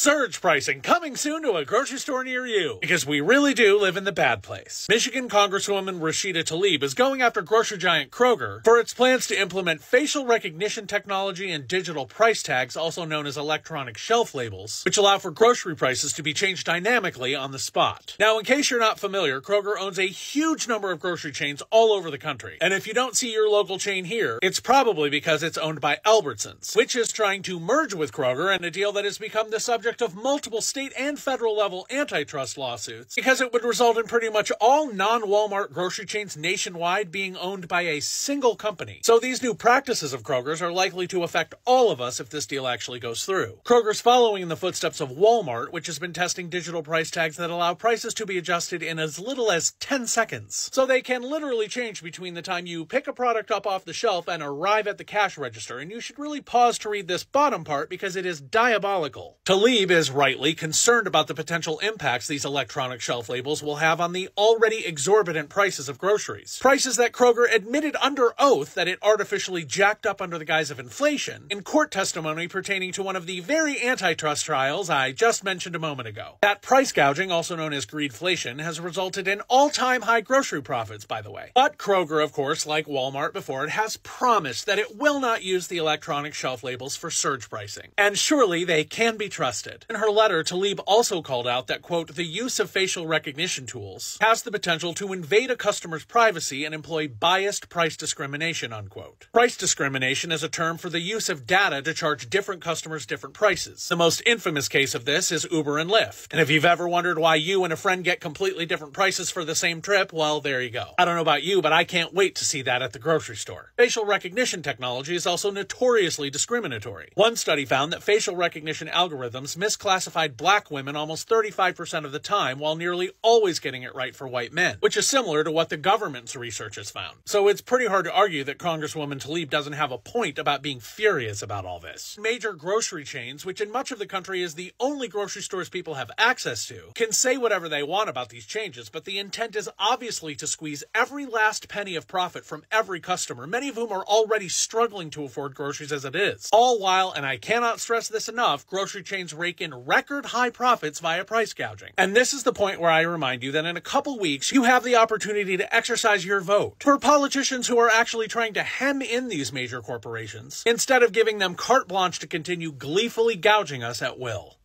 Surge pricing coming soon to a grocery store near you. Because we really do live in the bad place. Michigan Congresswoman Rashida Tlaib is going after grocery giant Kroger for its plans to implement facial recognition technology and digital price tags, also known as electronic shelf labels, which allow for grocery prices to be changed dynamically on the spot. Now, in case you're not familiar, Kroger owns a huge number of grocery chains all over the country. And if you don't see your local chain here, it's probably because it's owned by Albertsons, which is trying to merge with Kroger in a deal that has become the subject of multiple state and federal level antitrust lawsuits, because it would result in pretty much all non-Walmart grocery chains nationwide being owned by a single company. So these new practices of Kroger's are likely to affect all of us if this deal actually goes through. Kroger's following in the footsteps of Walmart, which has been testing digital price tags that allow prices to be adjusted in as little as 10 seconds. So they can literally change between the time you pick a product up off the shelf and arrive at the cash register, and you should really pause to read this bottom part because it is diabolical. Tlaib is rightly concerned about the potential impacts these electronic shelf labels will have on the already exorbitant prices of groceries. Prices that Kroger admitted under oath that it artificially jacked up under the guise of inflation in court testimony pertaining to one of the very antitrust trials I just mentioned a moment ago. That price gouging, also known as greedflation, has resulted in all-time high grocery profits, by the way. But Kroger, of course, like Walmart before it, has promised that it will not use the electronic shelf labels for surge pricing. And surely they can be trusted. In her letter, Tlaib also called out that, quote, the use of facial recognition tools has the potential to invade a customer's privacy and employ biased price discrimination, unquote. Price discrimination is a term for the use of data to charge different customers different prices. The most infamous case of this is Uber and Lyft. And if you've ever wondered why you and a friend get completely different prices for the same trip, well, there you go. I don't know about you, but I can't wait to see that at the grocery store. Facial recognition technology is also notoriously discriminatory. One study found that facial recognition algorithms misclassified black women almost 35% of the time, while nearly always getting it right for white men, which is similar to what the government's research has found. So it's pretty hard to argue that Congresswoman Tlaib doesn't have a point about being furious about all this. Major grocery chains, which in much of the country is the only grocery stores people have access to, can say whatever they want about these changes, but the intent is obviously to squeeze every last penny of profit from every customer, many of whom are already struggling to afford groceries as it is. All while, and I cannot stress this enough, grocery chains rake in record high profits via price gouging. And this is the point where I remind you that in a couple weeks, you have the opportunity to exercise your vote for politicians who are actually trying to hem in these major corporations, instead of giving them carte blanche to continue gleefully gouging us at will.